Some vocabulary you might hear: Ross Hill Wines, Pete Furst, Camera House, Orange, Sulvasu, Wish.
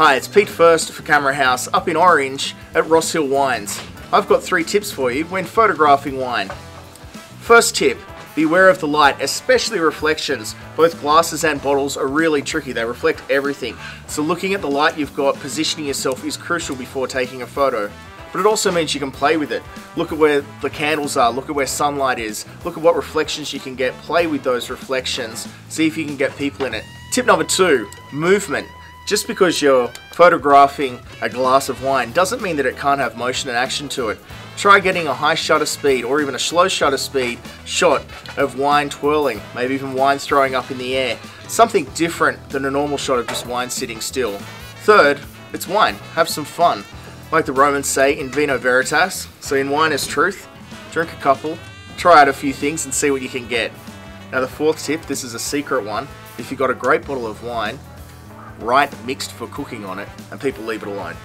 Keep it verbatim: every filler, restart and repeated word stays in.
Hi, it's Pete Furst for Camera House up in Orange at Ross Hill Wines. I've got three tips for you when photographing wine. First tip, beware of the light, especially reflections. Both glasses and bottles are really tricky, they reflect everything. So looking at the light you've got, positioning yourself is crucial before taking a photo. But it also means you can play with it. Look at where the candles are, look at where sunlight is, look at what reflections you can get, play with those reflections, see if you can get people in it. Tip number two, movement. Just because you're photographing a glass of wine doesn't mean that it can't have motion and action to it. Try getting a high shutter speed or even a slow shutter speed shot of wine twirling, maybe even wine throwing up in the air. Something different than a normal shot of just wine sitting still. Third, it's wine. Have some fun. Like the Romans say, in vino veritas, so in wine is truth. Drink a couple, try out a few things and see what you can get. Now the fourth tip, this is a secret one. If you've got a great bottle of wine, write mixed for cooking on it and people leave it alone.